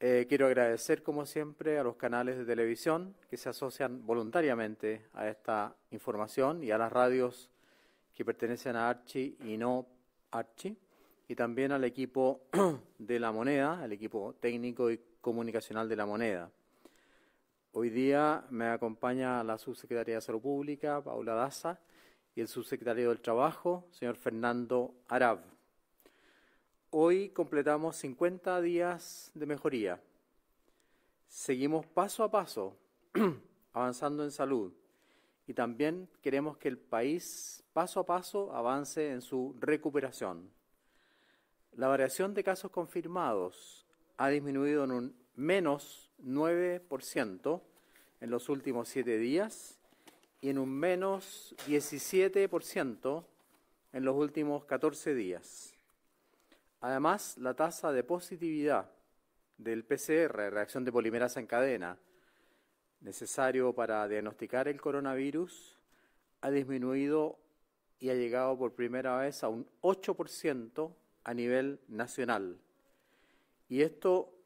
Quiero agradecer, como siempre, a los canales de televisión que se asocian voluntariamente a esta información y a las radios que pertenecen a ARCHI y no ARCHI, y también al equipo de La Moneda, al equipo técnico y comunicacional de La Moneda. Hoy día me acompaña la subsecretaria de Salud Pública, Paula Daza, y el subsecretario del Trabajo, señor Fernando Arab. Hoy completamos 50 días de mejoría. Seguimos paso a paso avanzando en salud, y también queremos que el país paso a paso avance en su recuperación. La variación de casos confirmados ha disminuido en un menos 9% en los últimos 7 días y en un menos 17% en los últimos 14 días. Además, la tasa de positividad del PCR, reacción de polimerasa en cadena, necesario para diagnosticar el coronavirus, ha disminuido y ha llegado por primera vez a un 8% a nivel nacional. Y esto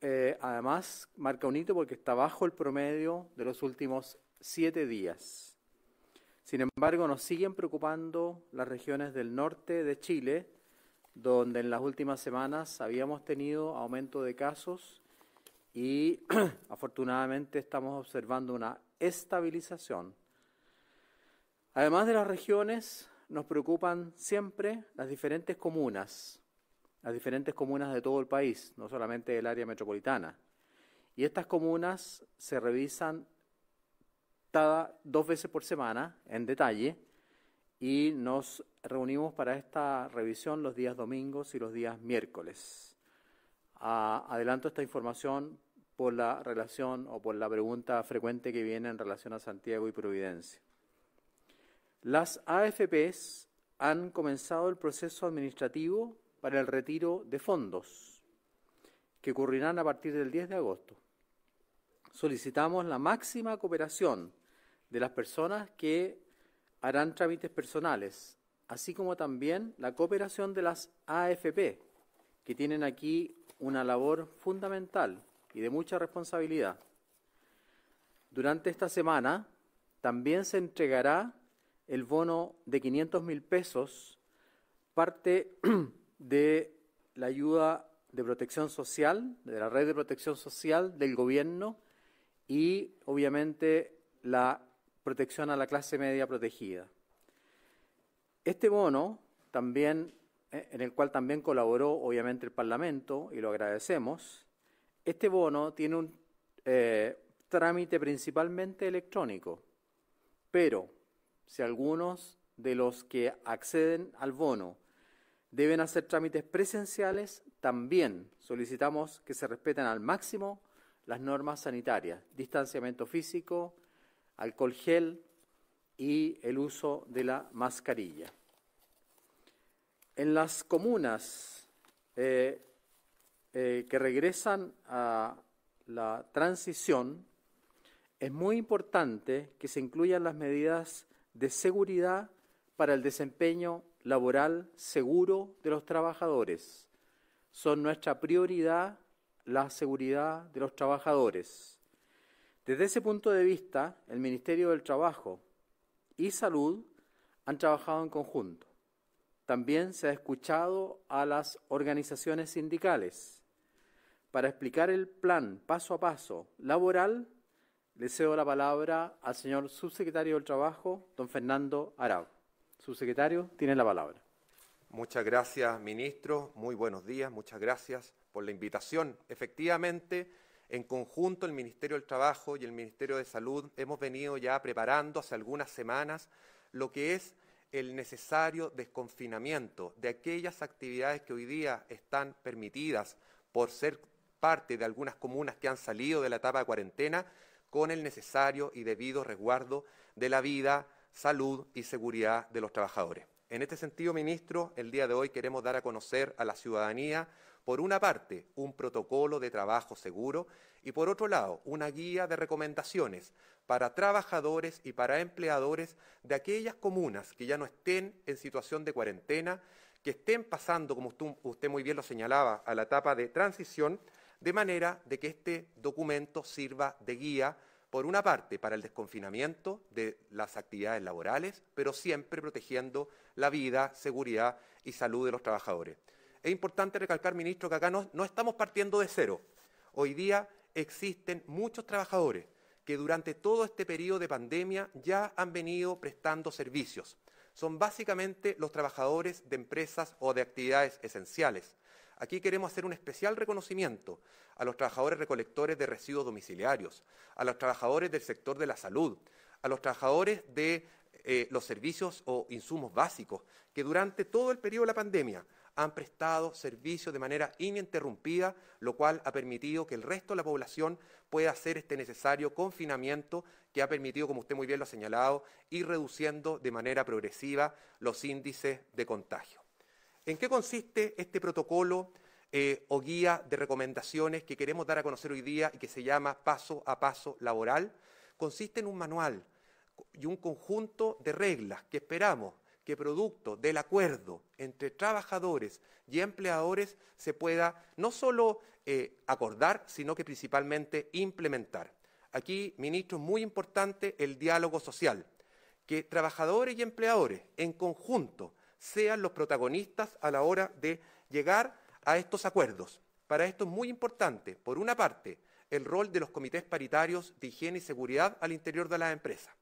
además marca un hito porque está bajo el promedio de los últimos 7 días. Sin embargo, nos siguen preocupando las regiones del norte de Chile, donde en las últimas semanas habíamos tenido aumento de casos y afortunadamente estamos observando una estabilización. Además de las regiones, nos preocupan siempre las diferentes comunas de todo el país, no solamente del área metropolitana. Y estas comunas se revisan cada 2 veces por semana en detalle, y nos reunimos para esta revisión los días domingos y los días miércoles. Adelanto esta información por la relación o por la pregunta frecuente que viene en relación a Santiago y Providencia. Las AFPs han comenzado el proceso administrativo para el retiro de fondos, que ocurrirán a partir del 10 de agosto. Solicitamos la máxima cooperación de las personas que harán trámites personales, así como también la cooperación de las AFP, que tienen aquí una labor fundamental y de mucha responsabilidad. Durante esta semana también se entregará el bono de 500.000 pesos, parte de la ayuda de protección social, de la red de protección social del gobierno, y obviamente la protección a la clase media protegida. Este bono, también, en el cual también colaboró obviamente el Parlamento, y lo agradecemos, este bono tiene un trámite principalmente electrónico, pero si algunos de los que acceden al bono deben hacer trámites presenciales, también solicitamos que se respeten al máximo las normas sanitarias, distanciamiento físico, alcohol gel y el uso de la mascarilla. En las comunas que regresan a la transición, es muy importante que se incluyan las medidas de seguridad para el desempeño laboral seguro de los trabajadores. Son nuestra prioridad la seguridad de los trabajadores. Desde ese punto de vista, el Ministerio del Trabajo y Salud han trabajado en conjunto. También se ha escuchado a las organizaciones sindicales. Para explicar el plan paso a paso laboral, le cedo la palabra al señor subsecretario del Trabajo, don Fernando Arab. Subsecretario, tiene la palabra. Muchas gracias, ministro. Muy buenos días. Muchas gracias por la invitación. Efectivamente, en conjunto, el Ministerio del Trabajo y el Ministerio de Salud hemos venido ya preparando hace algunas semanas lo que es el necesario desconfinamiento de aquellas actividades que hoy día están permitidas por ser parte de algunas comunas que han salido de la etapa de cuarentena, con el necesario y debido resguardo de la vida, salud y seguridad de los trabajadores. En este sentido, ministro, el día de hoy queremos dar a conocer a la ciudadanía, por una parte, un protocolo de trabajo seguro y, por otro lado, una guía de recomendaciones para trabajadores y para empleadores de aquellas comunas que ya no estén en situación de cuarentena, que estén pasando, como usted muy bien lo señalaba, a la etapa de transición, de manera de que este documento sirva de guía, por una parte, para el desconfinamiento de las actividades laborales, pero siempre protegiendo la vida, seguridad y salud de los trabajadores. Es importante recalcar, ministro, que acá no estamos partiendo de cero. Hoy día existen muchos trabajadores que durante todo este periodo de pandemia ya han venido prestando servicios. Son básicamente los trabajadores de empresas o de actividades esenciales. Aquí queremos hacer un especial reconocimiento a los trabajadores recolectores de residuos domiciliarios, a los trabajadores del sector de la salud, a los trabajadores de los servicios o insumos básicos, que durante todo el periodo de la pandemia han prestado servicios de manera ininterrumpida, lo cual ha permitido que el resto de la población pueda hacer este necesario confinamiento que ha permitido, como usted muy bien lo ha señalado, ir reduciendo de manera progresiva los índices de contagio. ¿En qué consiste este protocolo o guía de recomendaciones que queremos dar a conocer hoy día y que se llama Paso a Paso Laboral? Consiste en un manual y un conjunto de reglas que esperamos que producto del acuerdo entre trabajadores y empleadores se pueda no solo acordar, sino que principalmente implementar. Aquí, ministro, es muy importante el diálogo social, que trabajadores y empleadores en conjunto sean los protagonistas a la hora de llegar a estos acuerdos. Para esto es muy importante, por una parte, el rol de los comités paritarios de higiene y seguridad al interior de las empresas.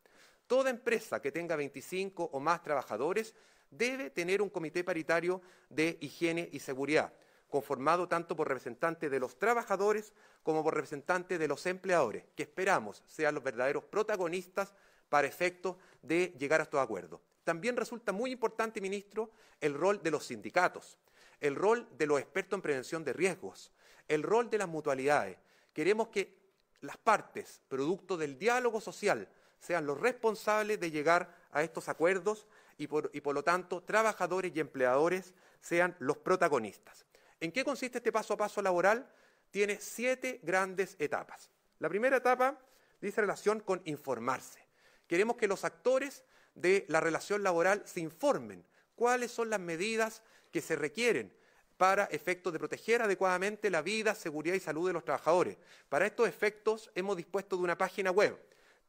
Toda empresa que tenga 25 o más trabajadores debe tener un comité paritario de higiene y seguridad, conformado tanto por representantes de los trabajadores como por representantes de los empleadores, que esperamos sean los verdaderos protagonistas para efectos de llegar a estos acuerdos. También resulta muy importante, ministro, el rol de los sindicatos, el rol de los expertos en prevención de riesgos, el rol de las mutualidades. Queremos que las partes, producto del diálogo social, sean los responsables de llegar a estos acuerdos y por lo tanto, trabajadores y empleadores sean los protagonistas. ¿En qué consiste este paso a paso laboral? Tiene 7 grandes etapas. La primera etapa dice relación con informarse. Queremos que los actores de la relación laboral se informen cuáles son las medidas que se requieren para efectos de proteger adecuadamente la vida, seguridad y salud de los trabajadores. Para estos efectos hemos dispuesto de una página web,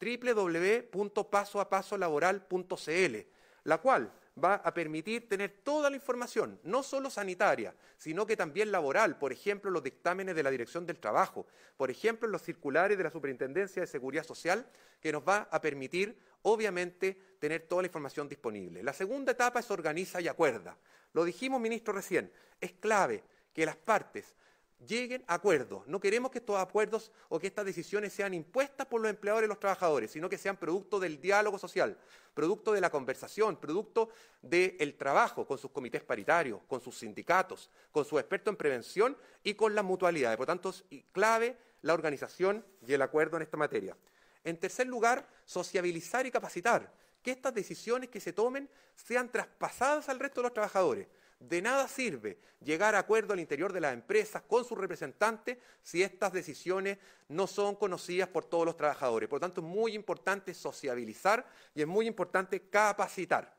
www.pasoapasolaboral.cl, la cual va a permitir tener toda la información, no solo sanitaria, sino que también laboral, por ejemplo, los dictámenes de la Dirección del Trabajo, por ejemplo, los circulares de la Superintendencia de Seguridad Social, que nos va a permitir, obviamente, tener toda la información disponible. La segunda etapa es organiza y acuerda. Lo dijimos, ministro, recién, es clave que las partes lleguen a acuerdos. No queremos que estos acuerdos o que estas decisiones sean impuestas por los empleadores y los trabajadores, sino que sean producto del diálogo social, producto de la conversación, producto del trabajo con sus comités paritarios, con sus sindicatos, con sus expertos en prevención y con las mutualidades. Por tanto, es clave la organización y el acuerdo en esta materia. En tercer lugar, sociabilizar y capacitar, que estas decisiones que se tomen sean traspasadas al resto de los trabajadores. De nada sirve llegar a acuerdo al interior de las empresas con sus representantes si estas decisiones no son conocidas por todos los trabajadores. Por lo tanto, es muy importante sociabilizar y es muy importante capacitar.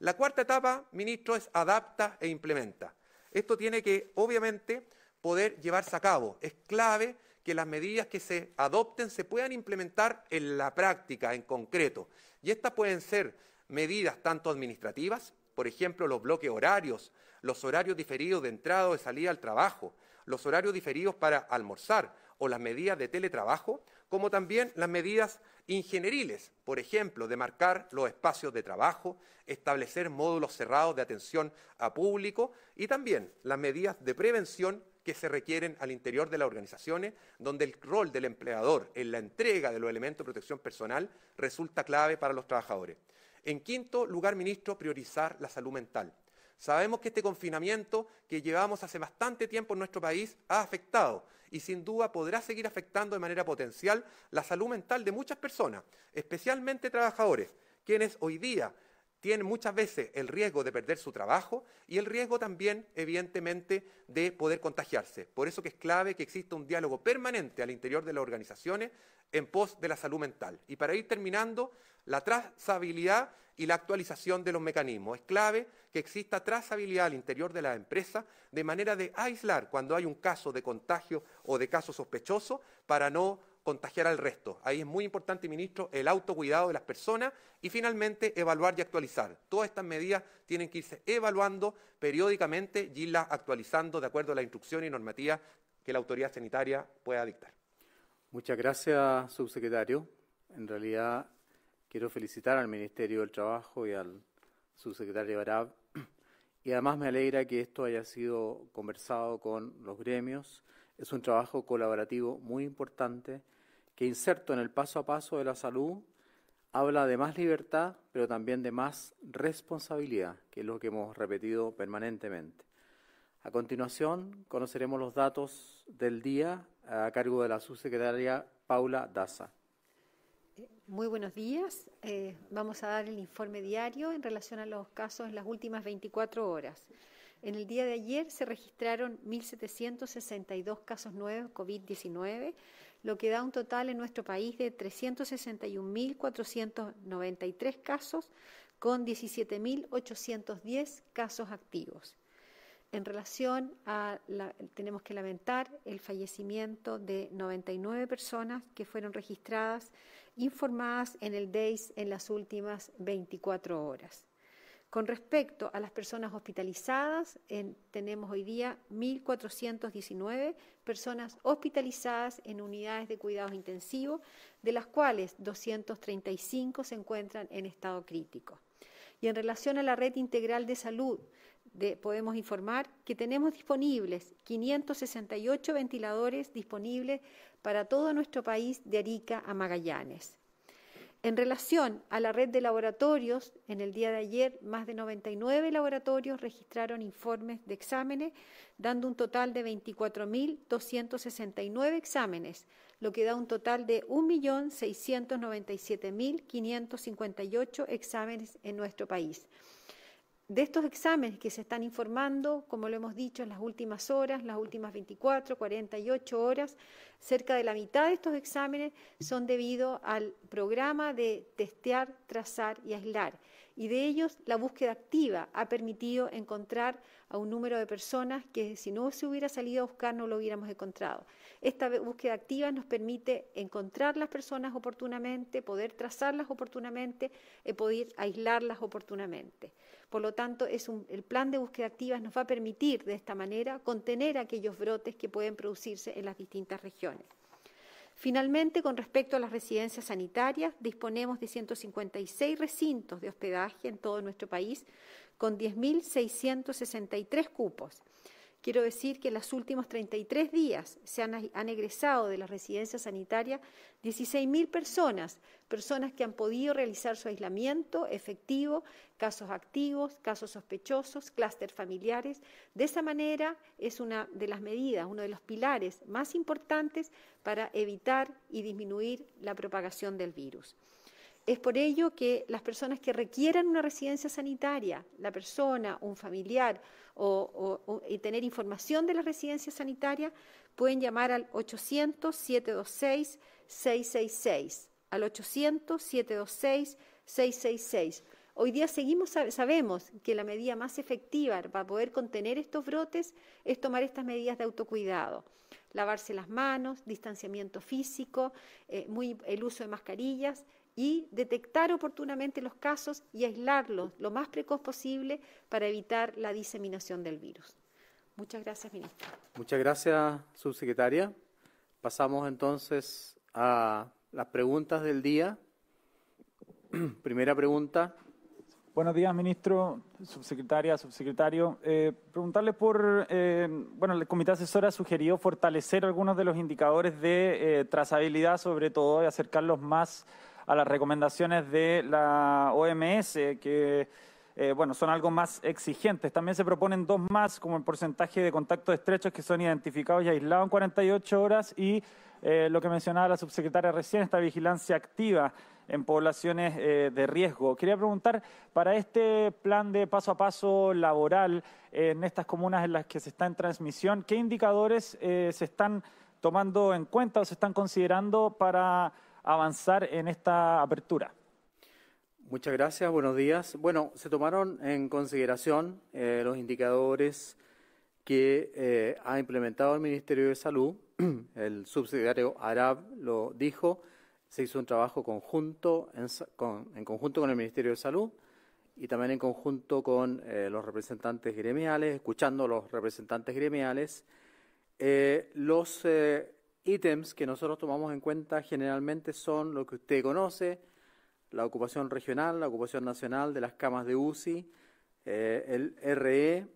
La cuarta etapa, ministro, es adapta e implementa. Esto tiene que, obviamente, poder llevarse a cabo. Es clave que las medidas que se adopten se puedan implementar en la práctica, en concreto. Y estas pueden ser medidas tanto administrativas, por ejemplo, los bloques horarios, los horarios diferidos de entrada o de salida al trabajo, los horarios diferidos para almorzar o las medidas de teletrabajo, como también las medidas ingenieriles, por ejemplo, de marcar los espacios de trabajo, establecer módulos cerrados de atención a público y también las medidas de prevención que se requieren al interior de las organizaciones, donde el rol del empleador en la entrega de los elementos de protección personal resulta clave para los trabajadores. En quinto lugar, ministro, priorizar la salud mental. Sabemos que este confinamiento que llevamos hace bastante tiempo en nuestro país ha afectado y sin duda podrá seguir afectando de manera potencial la salud mental de muchas personas, especialmente trabajadores, quienes hoy día tienen muchas veces el riesgo de perder su trabajo y el riesgo también, evidentemente, de poder contagiarse. Por eso que es clave que exista un diálogo permanente al interior de las organizaciones en pos de la salud mental. Y para ir terminando, la trazabilidad y la actualización de los mecanismos. Es clave que exista trazabilidad al interior de la empresa de manera de aislar cuando hay un caso de contagio o de caso sospechoso para no contagiar al resto. Ahí es muy importante, ministro, el autocuidado de las personas y finalmente evaluar y actualizar. Todas estas medidas tienen que irse evaluando periódicamente y irlas actualizando de acuerdo a las instrucciones y normativas que la autoridad sanitaria pueda dictar. Muchas gracias, subsecretario. En realidad quiero felicitar al Ministerio del Trabajo y al subsecretario Arab. Y además me alegra que esto haya sido conversado con los gremios. Es un trabajo colaborativo muy importante que inserto en el paso a paso de la salud, habla de más libertad, pero también de más responsabilidad, que es lo que hemos repetido permanentemente. A continuación, conoceremos los datos del día a cargo de la subsecretaria Paula Daza. Muy buenos días. Vamos a dar el informe diario en relación a los casos en las últimas 24 horas. En el día de ayer se registraron 1.762 casos nuevos COVID-19, lo que da un total en nuestro país de 361.493 casos, con 17.810 casos activos. En relación a, tenemos que lamentar el fallecimiento de 99 personas que fueron registradas, informadas en el DEIS en las últimas 24 horas. Con respecto a las personas hospitalizadas, tenemos hoy día 1.419 personas hospitalizadas en unidades de cuidados intensivos, de las cuales 235 se encuentran en estado crítico. Y en relación a la red integral de salud, podemos informar que tenemos disponibles 568 ventiladores disponibles para todo nuestro país de Arica a Magallanes. En relación a la red de laboratorios, en el día de ayer más de 99 laboratorios registraron informes de exámenes, dando un total de 24.269 exámenes, lo que da un total de 1.697.558 exámenes en nuestro país. De estos exámenes que se están informando, como lo hemos dicho en las últimas horas, las últimas 24, 48 horas, cerca de la mitad de estos exámenes son debido al programa de testear, trazar y aislar. Y de ellos, la búsqueda activa ha permitido encontrar a un número de personas que si no se hubiera salido a buscar no lo hubiéramos encontrado. Esta búsqueda activa nos permite encontrar las personas oportunamente, poder trazarlas oportunamente y poder aislarlas oportunamente. Por lo tanto, el plan de búsqueda activa nos va a permitir de esta manera contener aquellos brotes que pueden producirse en las distintas regiones. Finalmente, con respecto a las residencias sanitarias, disponemos de 156 recintos de hospedaje en todo nuestro país, con 10.663 cupos. Quiero decir que en los últimos 33 días se han egresado de las residencias sanitarias 16.000 personas que han podido realizar su aislamiento efectivo, casos activos, casos sospechosos, clústeres familiares. De esa manera es una de las medidas, uno de los pilares más importantes para evitar y disminuir la propagación del virus. Es por ello que las personas que requieran una residencia sanitaria, la persona, un familiar, y tener información de la residencia sanitaria, pueden llamar al 800-726-666, al 800-726-666. Hoy día sabemos que la medida más efectiva para poder contener estos brotes es tomar estas medidas de autocuidado. Lavarse las manos, distanciamiento físico, el uso de mascarillas, y detectar oportunamente los casos y aislarlos lo más precoz posible para evitar la diseminación del virus. Muchas gracias, ministra. Muchas gracias, subsecretaria. Pasamos entonces a las preguntas del día. Primera pregunta. Buenos días, ministro, subsecretaria, subsecretario. Preguntarle por, el Comité Asesor ha sugerido fortalecer algunos de los indicadores de trazabilidad, sobre todo, y acercarlos más a las recomendaciones de la OMS, que son algo más exigentes. También se proponen dos más, como el porcentaje de contactos estrechos que son identificados y aislados en 48 horas y lo que mencionaba la subsecretaria recién, esta vigilancia activa. en poblaciones de riesgo. Quería preguntar, para este plan de paso a paso laboral en estas comunas en las que se está en transmisión, ¿qué indicadores se están tomando en cuenta o se están considerando para avanzar en esta apertura? Muchas gracias, buenos días. Bueno, se tomaron en consideración los indicadores que ha implementado el Ministerio de Salud. El subsecretario Arab lo dijo, se hizo un trabajo conjunto en conjunto con el Ministerio de Salud y también en conjunto con los representantes gremiales, escuchando a los representantes gremiales. Los ítems que nosotros tomamos en cuenta generalmente son lo que usted conoce: la ocupación regional, la ocupación nacional de las camas de UCI, el RE,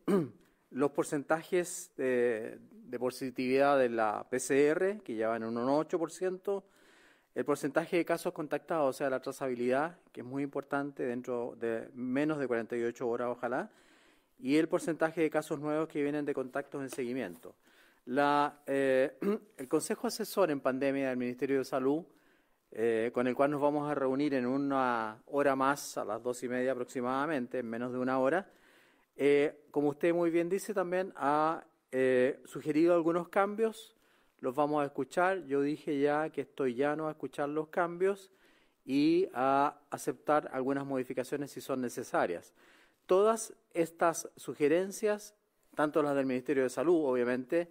los porcentajes de positividad de la PCR, que ya van en un 1,8%, el porcentaje de casos contactados, o sea, la trazabilidad, que es muy importante dentro de menos de 48 horas, ojalá, y el porcentaje de casos nuevos que vienen de contactos en seguimiento. El Consejo Asesor en Pandemia del Ministerio de Salud, con el cual nos vamos a reunir en una hora más, a las 2:30 aproximadamente, en menos de una hora, como usted muy bien dice, también ha sugerido algunos cambios, los vamos a escuchar. Yo dije ya que estoy llano a escuchar los cambios y a aceptar algunas modificaciones si son necesarias. Todas estas sugerencias, tanto las del Ministerio de Salud, obviamente,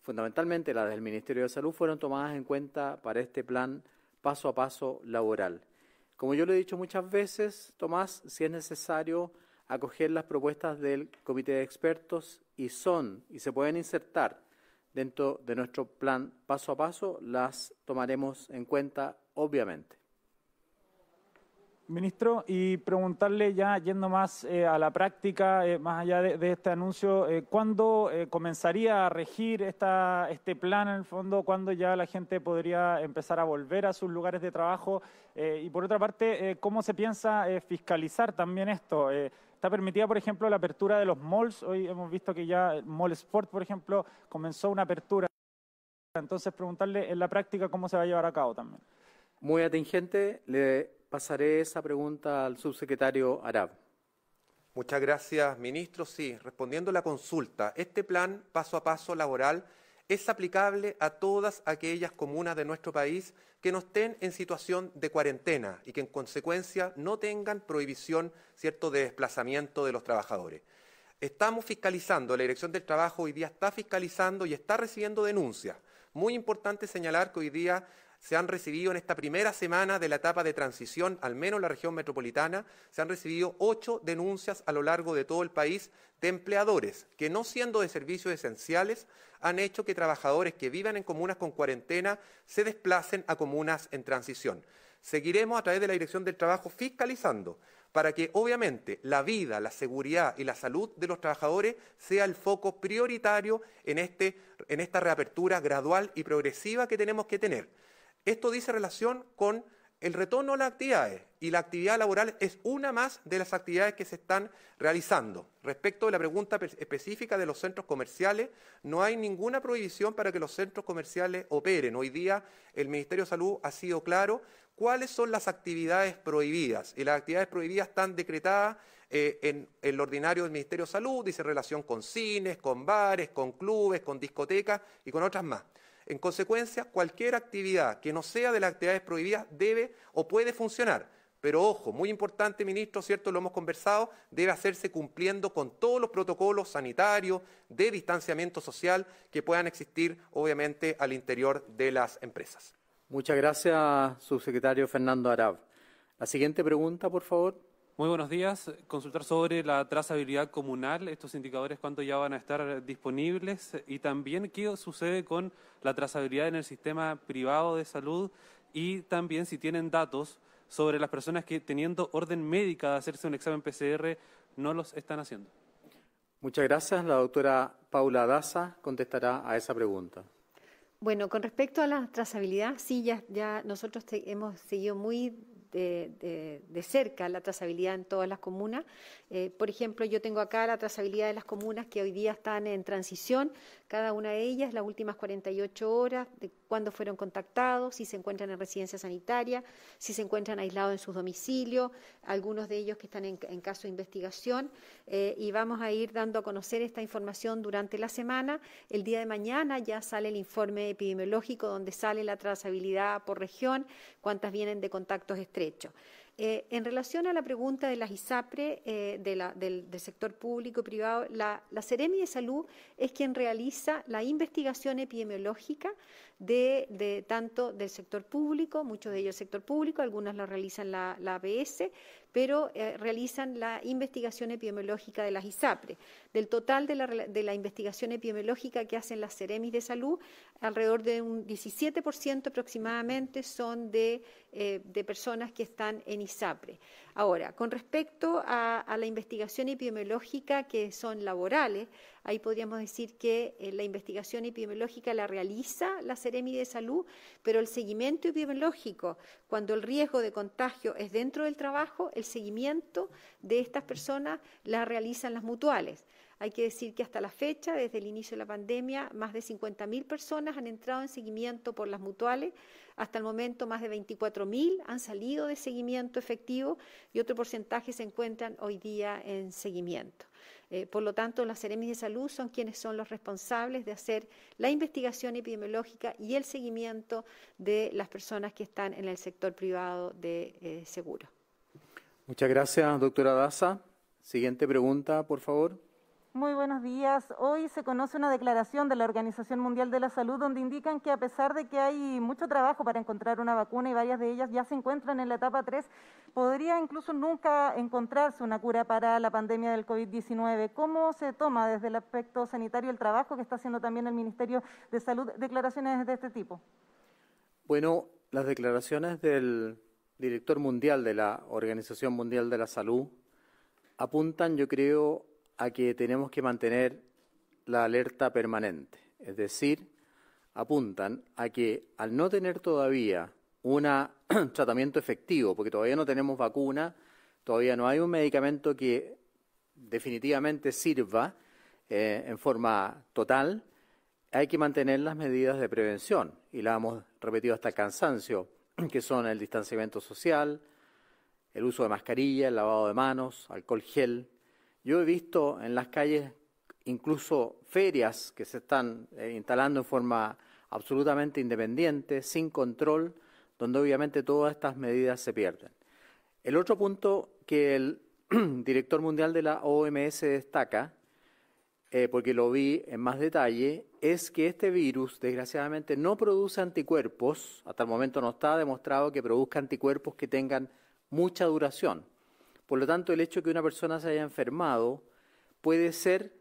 fundamentalmente las del Ministerio de Salud, fueron tomadas en cuenta para este plan paso a paso laboral. Como yo lo he dicho muchas veces, Tomás, si es necesario acoger las propuestas del Comité de Expertos y se pueden insertar dentro de nuestro plan paso a paso, las tomaremos en cuenta, obviamente. Ministro, y preguntarle ya, yendo más a la práctica, más allá de este anuncio, ¿cuándo comenzaría a regir este plan en el fondo? ¿Cuándo ya la gente podría empezar a volver a sus lugares de trabajo? Y por otra parte, ¿cómo se piensa fiscalizar también esto? ¿Está permitida, por ejemplo, la apertura de los malls? Hoy hemos visto que ya el Mall Sport, por ejemplo, comenzó una apertura. Entonces, preguntarle en la práctica cómo se va a llevar a cabo también. Muy atingente. Pasaré esa pregunta al subsecretario Arab. Muchas gracias, ministro. Sí, respondiendo a la consulta, este plan paso a paso laboral es aplicable a todas aquellas comunas de nuestro país que no estén en situación de cuarentena y que en consecuencia no tengan prohibición, cierto, de desplazamiento de los trabajadores. Estamos fiscalizando, la Dirección del Trabajo hoy día está fiscalizando y está recibiendo denuncias. Muy importante señalar que hoy día se han recibido en esta primera semana de la etapa de transición, al menos en la región metropolitana, se han recibido 8 denuncias a lo largo de todo el país de empleadores que, no siendo de servicios esenciales, han hecho que trabajadores que vivan en comunas con cuarentena se desplacen a comunas en transición. Seguiremos a través de la Dirección del Trabajo fiscalizando para que, obviamente, la vida, la seguridad y la salud de los trabajadores sea el foco prioritario en esta reapertura gradual y progresiva que tenemos que tener. Esto dice relación con el retorno a las actividades, y la actividad laboral es una más de las actividades que se están realizando. Respecto de la pregunta específica de los centros comerciales, no hay ninguna prohibición para que los centros comerciales operen. Hoy día el Ministerio de Salud ha sido claro cuáles son las actividades prohibidas, y las actividades prohibidas están decretadas en el ordinario del Ministerio de Salud, dice relación con cines, con bares, con clubes, con discotecas y con otras más. En consecuencia, cualquier actividad que no sea de las actividades prohibidas debe o puede funcionar. Pero ojo, muy importante, ministro, ¿cierto? Lo hemos conversado, debe hacerse cumpliendo con todos los protocolos sanitarios de distanciamiento social que puedan existir, obviamente, al interior de las empresas. Muchas gracias, subsecretario Fernando Arab. La siguiente pregunta, por favor. Muy buenos días. Consultar sobre la trazabilidad comunal, estos indicadores, cuánto ya van a estar disponibles, y también qué sucede con la trazabilidad en el sistema privado de salud, y también si tienen datos sobre las personas que, teniendo orden médica de hacerse un examen PCR, no los están haciendo. Muchas gracias. La doctora Paula Daza contestará a esa pregunta. Bueno, con respecto a la trazabilidad, sí, ya nosotros hemos seguido muy de cerca la trazabilidad en todas las comunas. Por ejemplo, yo tengo acá la trazabilidad de las comunas que hoy día están en transición, cada una de ellas las últimas 48 horas, de cuándo fueron contactados, si se encuentran en residencia sanitaria, si se encuentran aislados en sus domicilios, algunos de ellos que están en caso de investigación, y vamos a ir dando a conocer esta información durante la semana. El día de mañana ya sale el informe epidemiológico donde sale la trazabilidad por región, cuántas vienen de contactos estrechos. En relación a la pregunta de las ISAPRE, del sector público y privado, la SEREMI de Salud es quien realiza la investigación epidemiológica de tanto del sector público, muchos de ellos del sector público, algunas lo realizan la ABS, pero realizan la investigación epidemiológica de las ISAPRE. Del total de la investigación epidemiológica que hacen las SEREMI de Salud, alrededor de un 17% aproximadamente son de personas que están en ISAPRE. Ahora, con respecto a la investigación epidemiológica que son laborales, ahí podríamos decir que la investigación epidemiológica la realiza la SEREMI de Salud, pero el seguimiento epidemiológico, cuando el riesgo de contagio es dentro del trabajo, el seguimiento de estas personas la realizan las mutuales. Hay que decir que hasta la fecha, desde el inicio de la pandemia, más de 50.000 personas han entrado en seguimiento por las mutuales. Hasta el momento, más de 24.000 han salido de seguimiento efectivo y otro porcentaje se encuentran hoy día en seguimiento. Por lo tanto, las SEREMI de Salud son quienes son los responsables de hacer la investigación epidemiológica y el seguimiento de las personas que están en el sector privado de seguro. Muchas gracias, doctora Daza. Siguiente pregunta, por favor. Muy buenos días. Hoy se conoce una declaración de la Organización Mundial de la Salud donde indican que a pesar de que hay mucho trabajo para encontrar una vacuna y varias de ellas ya se encuentran en la etapa 3, podría incluso nunca encontrarse una cura para la pandemia del COVID-19. ¿Cómo se toma desde el aspecto sanitario el trabajo que está haciendo también el Ministerio de Salud declaraciones de este tipo? Bueno, las declaraciones del director mundial de la Organización Mundial de la Salud apuntan, yo creo, a que tenemos que mantener la alerta permanente. Es decir, apuntan a que al no tener todavía un tratamiento efectivo, porque todavía no tenemos vacuna, todavía no hay un medicamento que definitivamente sirva en forma total, hay que mantener las medidas de prevención. Y la hemos repetido hasta el cansancio, que son el distanciamiento social, el uso de mascarilla, el lavado de manos, alcohol gel. Yo he visto en las calles incluso ferias que se están instalando en forma absolutamente independiente, sin control, donde obviamente todas estas medidas se pierden. El otro punto que el director mundial de la OMS destaca, porque lo vi en más detalle, es que este virus desgraciadamente no produce anticuerpos, hasta el momento no está demostrado que produzca anticuerpos que tengan mucha duración. Por lo tanto, el hecho de que una persona se haya enfermado puede ser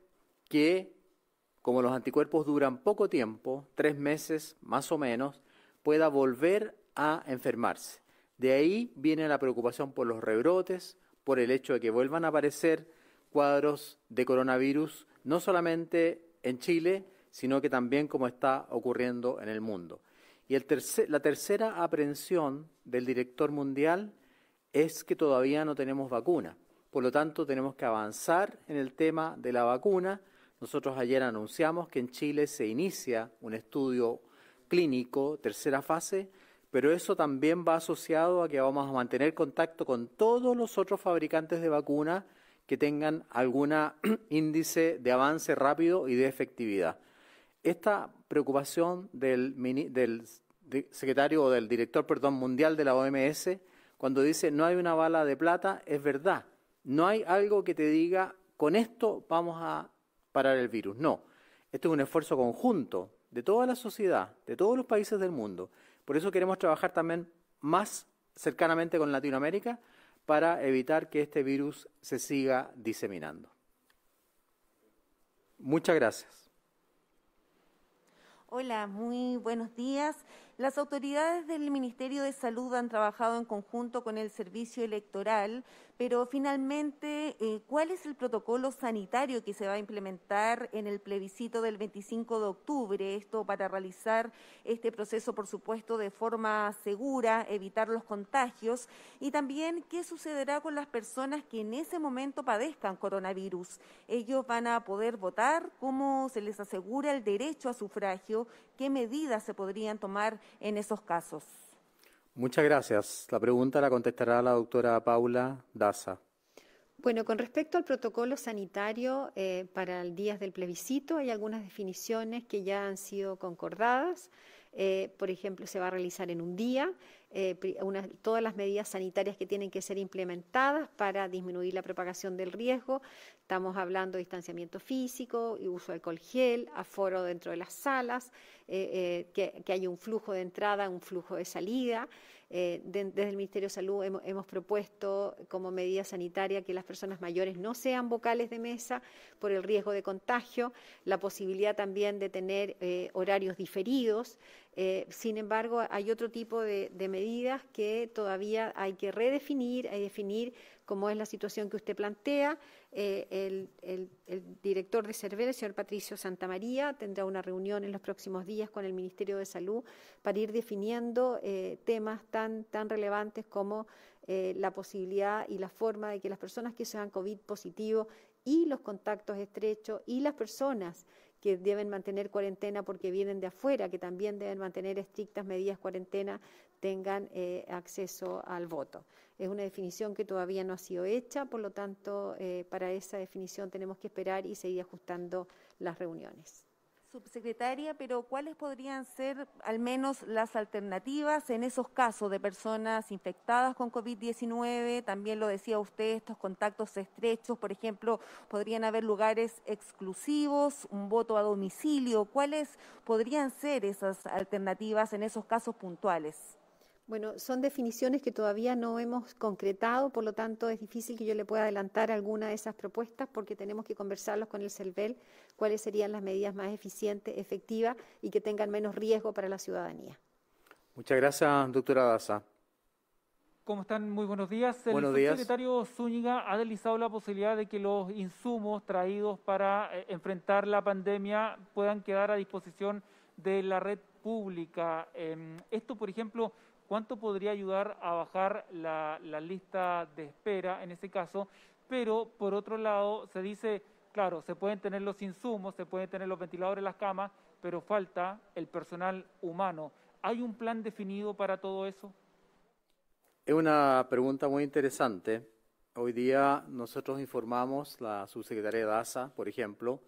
que, como los anticuerpos duran poco tiempo, 3 meses más o menos, pueda volver a enfermarse. De ahí viene la preocupación por los rebrotes, por el hecho de que vuelvan a aparecer cuadros de coronavirus, no solamente en Chile, sino que también como está ocurriendo en el mundo. Y la tercera aprensión del director mundial es que todavía no tenemos vacuna. Por lo tanto, tenemos que avanzar en el tema de la vacuna. Nosotros ayer anunciamos que en Chile se inicia un estudio clínico, 3.ª fase, pero eso también va asociado a que vamos a mantener contacto con todos los otros fabricantes de vacuna que tengan algún índice de avance rápido y de efectividad. Esta preocupación del director mundial de la OMS, cuando dice no hay una bala de plata, es verdad. No hay algo que te diga con esto vamos a parar el virus. No, esto es un esfuerzo conjunto de toda la sociedad, de todos los países del mundo. Por eso queremos trabajar también más cercanamente con Latinoamérica para evitar que este virus se siga diseminando. Muchas gracias. Hola, muy buenos días. Las autoridades del Ministerio de Salud han trabajado en conjunto con el Servicio Electoral, pero finalmente, ¿cuál es el protocolo sanitario que se va a implementar en el plebiscito del 25 de octubre? Esto para realizar este proceso, por supuesto, de forma segura, evitar los contagios, y también qué sucederá con las personas que en ese momento padezcan coronavirus. ¿Ellos van a poder votar? ¿Cómo se les asegura el derecho a sufragio? ¿Qué medidas se podrían tomar en esos casos? Muchas gracias. La pregunta la contestará la doctora Paula Daza. Bueno, con respecto al protocolo sanitario para el día del plebiscito, hay algunas definiciones que ya han sido concordadas. Por ejemplo, se va a realizar en un día todas las medidas sanitarias que tienen que ser implementadas para disminuir la propagación del riesgo. Estamos hablando de distanciamiento físico y uso de alcohol gel, aforo dentro de las salas, que haya un flujo de entrada, un flujo de salida. Desde el Ministerio de Salud hemos propuesto como medida sanitaria que las personas mayores no sean vocales de mesa por el riesgo de contagio, la posibilidad también de tener horarios diferidos. Sin embargo, hay otro tipo de medidas que todavía hay que redefinir, hay que definir cómo es la situación que usted plantea. El director de SERVEL, el señor Patricio Santamaría, tendrá una reunión en los próximos días con el Ministerio de Salud para ir definiendo temas tan relevantes como la posibilidad y la forma de que las personas que sean COVID positivo y los contactos estrechos y las personas que deben mantener cuarentena porque vienen de afuera, que también deben mantener estrictas medidas cuarentena, tengan acceso al voto. Es una definición que todavía no ha sido hecha, por lo tanto, para esa definición tenemos que esperar y seguir ajustando las reuniones. Subsecretaria, pero ¿cuáles podrían ser al menos las alternativas en esos casos de personas infectadas con COVID-19? También lo decía usted, estos contactos estrechos, por ejemplo, podrían haber lugares exclusivos, un voto a domicilio. ¿Cuáles podrían ser esas alternativas en esos casos puntuales? Bueno, son definiciones que todavía no hemos concretado, por lo tanto es difícil que yo le pueda adelantar alguna de esas propuestas porque tenemos que conversarlos con el CERVEL, cuáles serían las medidas más eficientes, efectivas y que tengan menos riesgo para la ciudadanía. Muchas gracias, doctora Daza. ¿Cómo están? Muy buenos días. El subsecretario Zúñiga ha deslizado la posibilidad de que los insumos traídos para enfrentar la pandemia puedan quedar a disposición de la red pública. Esto, por ejemplo, ¿cuánto podría ayudar a bajar la lista de espera en ese caso? Pero, por otro lado, se dice, claro, se pueden tener los insumos, se pueden tener los ventiladores, las camas, pero falta el personal humano. ¿Hay un plan definido para todo eso? Es una pregunta muy interesante. Hoy día nosotros informamos, la subsecretaria Daza, por ejemplo,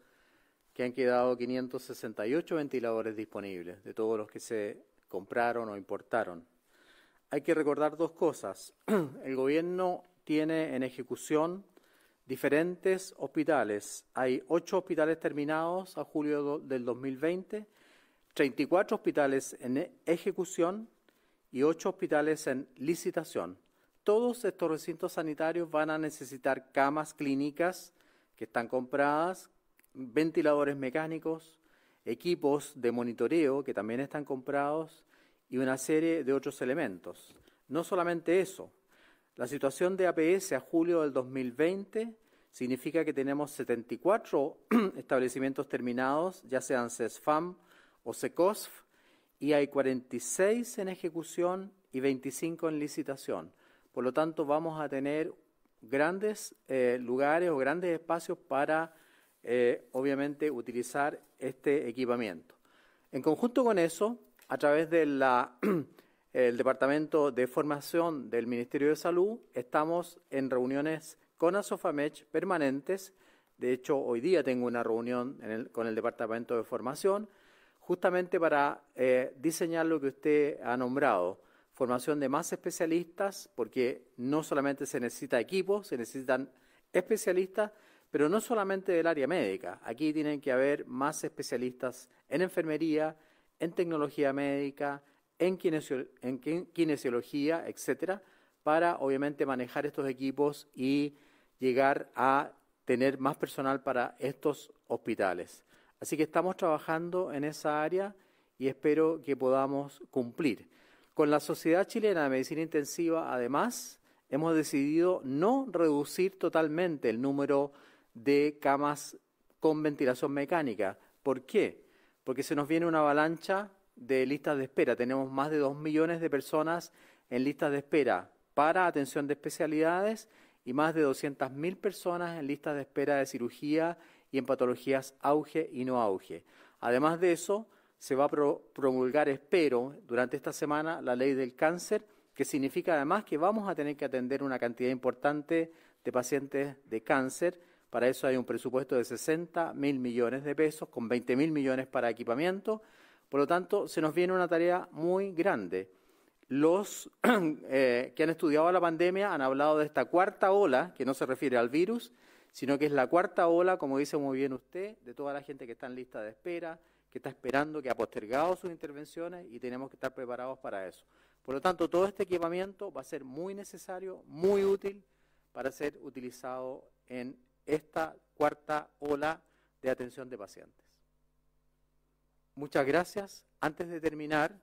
que han quedado 568 ventiladores disponibles de todos los que se compraron o importaron. Hay que recordar dos cosas. El gobierno tiene en ejecución diferentes hospitales. Hay 8 hospitales terminados a julio del 2020, 34 hospitales en ejecución y 8 hospitales en licitación. Todos estos recintos sanitarios van a necesitar camas clínicas que están compradas, ventiladores mecánicos, equipos de monitoreo que también están comprados, y una serie de otros elementos. No solamente eso, la situación de APS a julio del 2020 significa que tenemos 74 establecimientos terminados, ya sean CESFAM o CECOSF, y hay 46 en ejecución y 25 en licitación. Por lo tanto, vamos a tener grandes lugares o grandes espacios para, obviamente, utilizar este equipamiento. En conjunto con eso, a través del Departamento de Formación del Ministerio de Salud, estamos en reuniones con Asofamech permanentes. De hecho, hoy día tengo una reunión con el Departamento de Formación, justamente para diseñar lo que usted ha nombrado, formación de más especialistas, porque no solamente se necesita equipos, se necesitan especialistas, pero no solamente del área médica. Aquí tienen que haber más especialistas en enfermería, en tecnología médica, en kinesiología, etcétera, para obviamente manejar estos equipos y llegar a tener más personal para estos hospitales. Así que estamos trabajando en esa área y espero que podamos cumplir. Con la Sociedad Chilena de Medicina Intensiva, además, hemos decidido no reducir totalmente el número de camas con ventilación mecánica. ¿Por qué? Porque se nos viene una avalancha de listas de espera. Tenemos más de 2 millones de personas en listas de espera para atención de especialidades y más de 200.000 personas en listas de espera de cirugía y en patologías auge y no auge. Además de eso, se va a promulgar, espero, durante esta semana, la ley del cáncer, que significa además que vamos a tener que atender una cantidad importante de pacientes de cáncer. Para eso hay un presupuesto de 60.000 millones de pesos, con 20.000 millones para equipamiento. Por lo tanto, se nos viene una tarea muy grande. Los que han estudiado la pandemia han hablado de esta cuarta ola, que no se refiere al virus, sino que es la cuarta ola, como dice muy bien usted, de toda la gente que está en lista de espera, que está esperando, que ha postergado sus intervenciones, y tenemos que estar preparados para eso. Por lo tanto, todo este equipamiento va a ser muy necesario, muy útil, para ser utilizado en esta cuarta ola de atención de pacientes. Muchas gracias. Antes de terminar,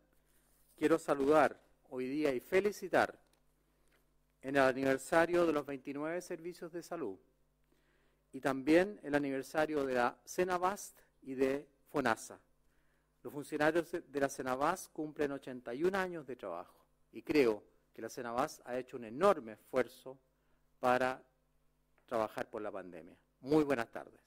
quiero saludar hoy día y felicitar en el aniversario de los 29 servicios de salud y también el aniversario de la CENABAST y de FONASA. Los funcionarios de la CENABAST cumplen 81 años de trabajo y creo que la CENABAST ha hecho un enorme esfuerzo para trabajar por la pandemia. Muy buenas tardes.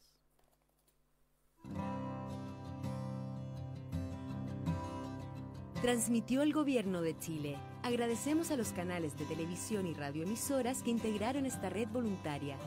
Transmitió el Gobierno de Chile. Agradecemos a los canales de televisión y radioemisoras que integraron esta red voluntaria.